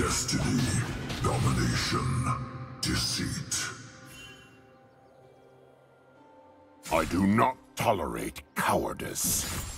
Destiny, domination, deceit. I do not tolerate cowardice.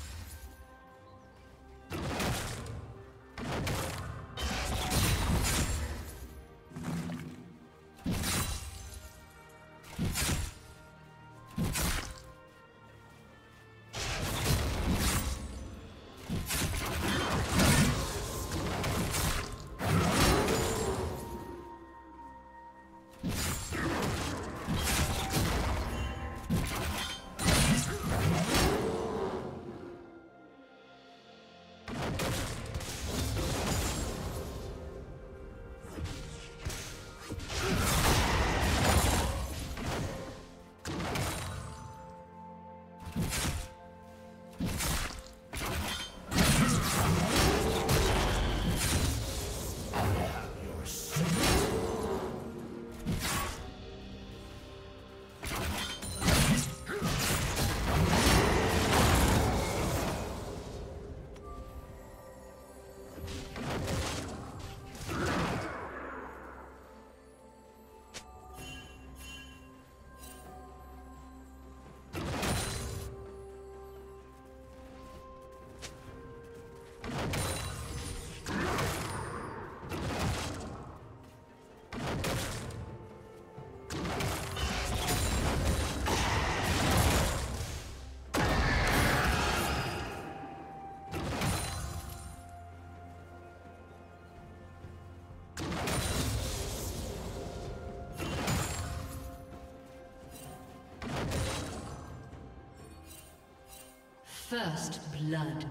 First blood.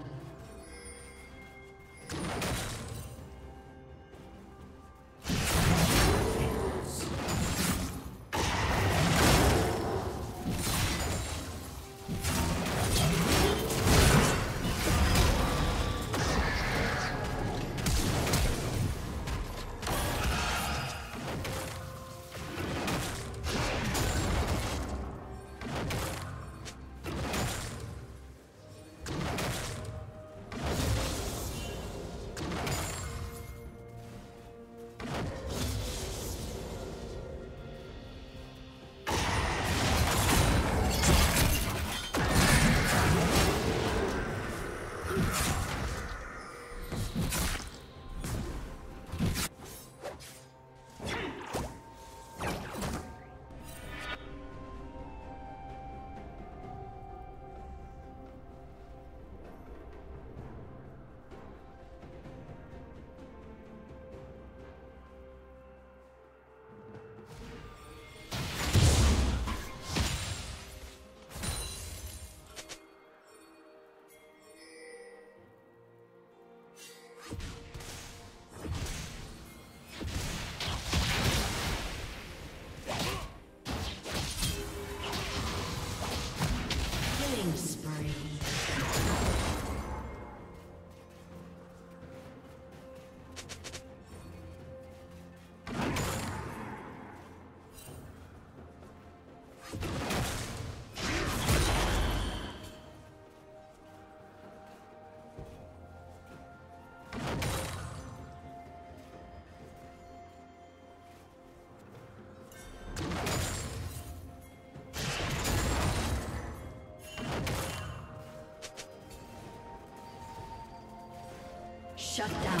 Shut down.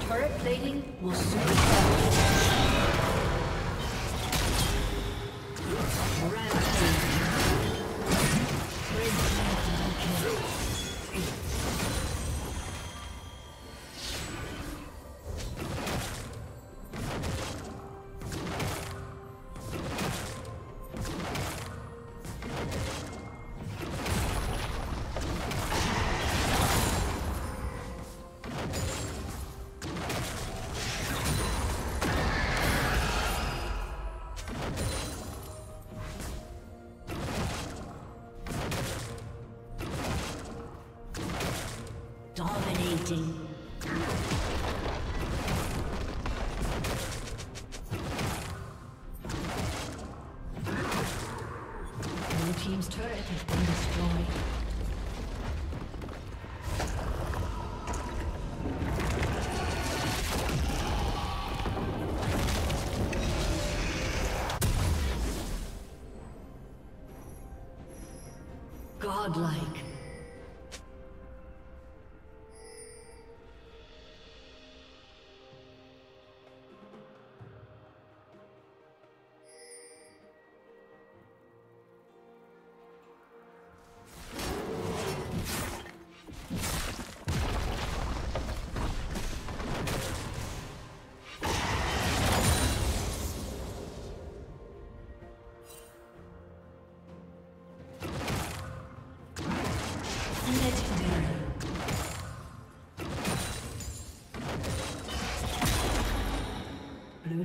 Turret plating will soon fall. Rampage. Red team double kill. Dominating. Blue team's turret has been destroyed. Legendary. Blue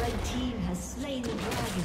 Red team has slain the dragon.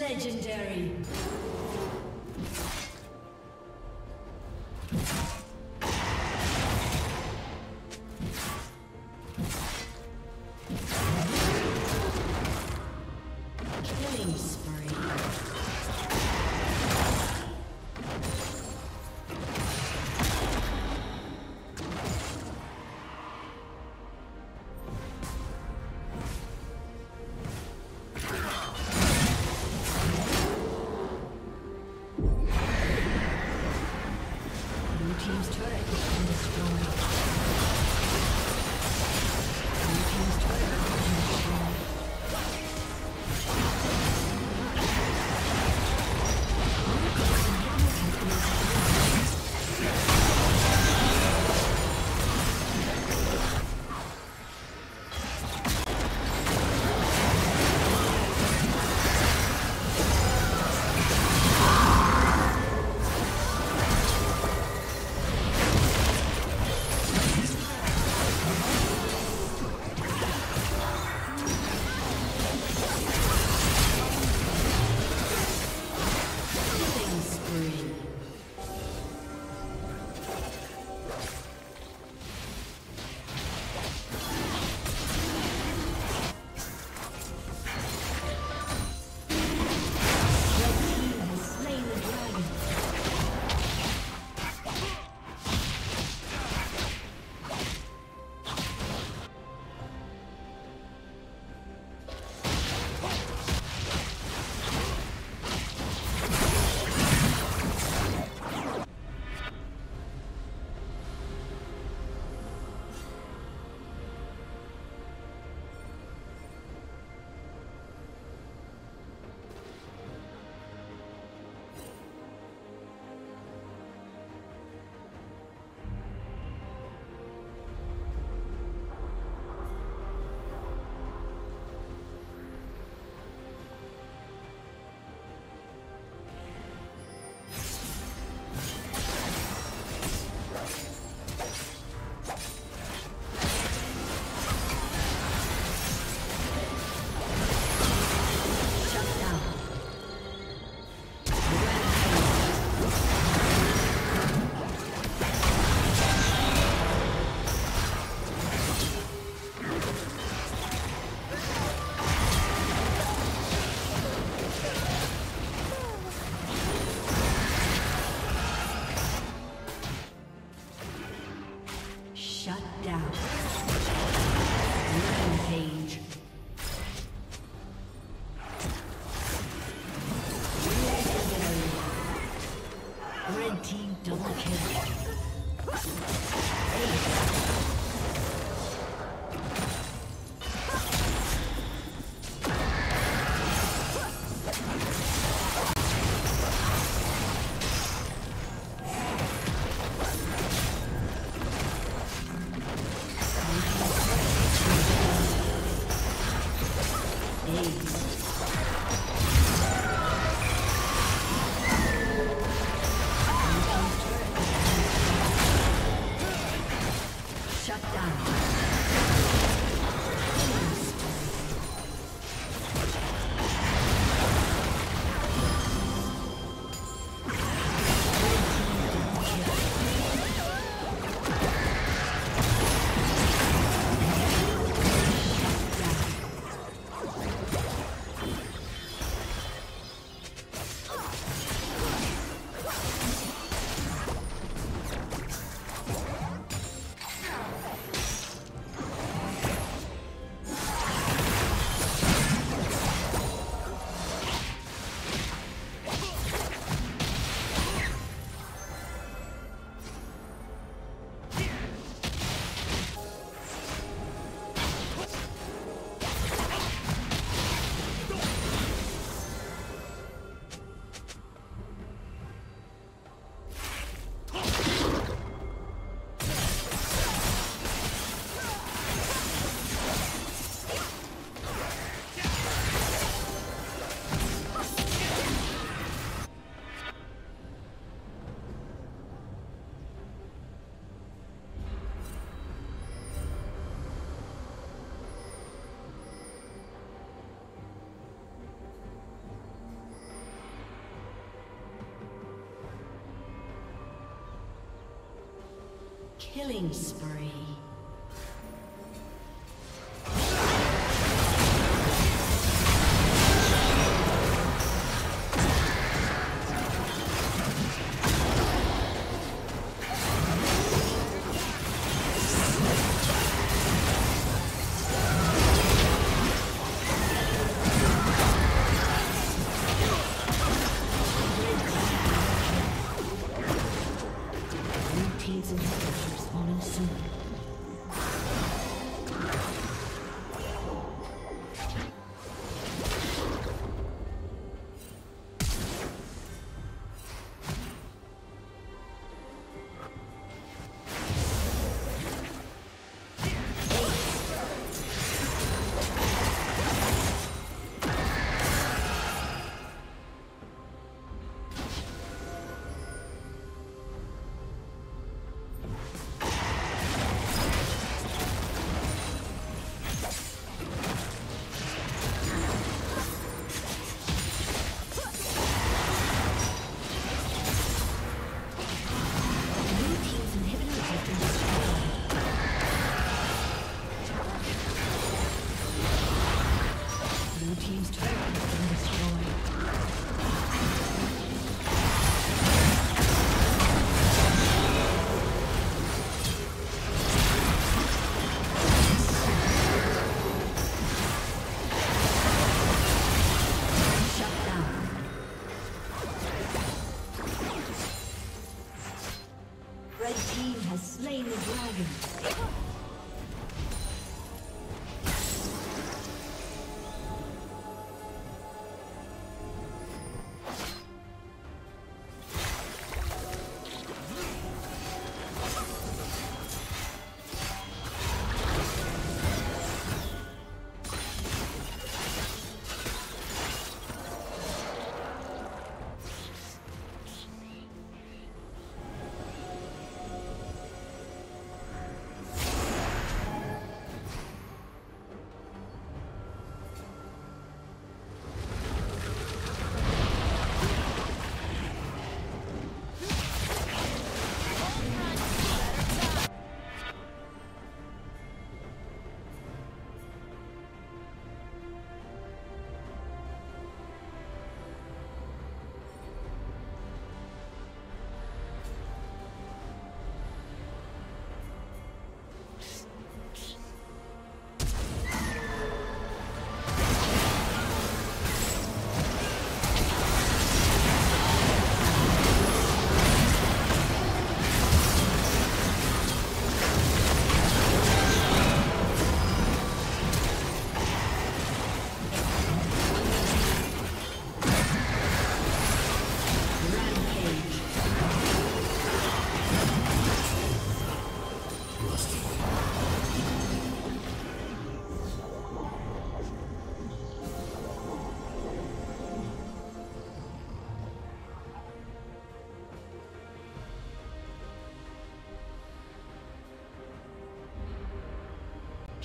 Legendary. Killing spree.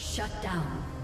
Shut down.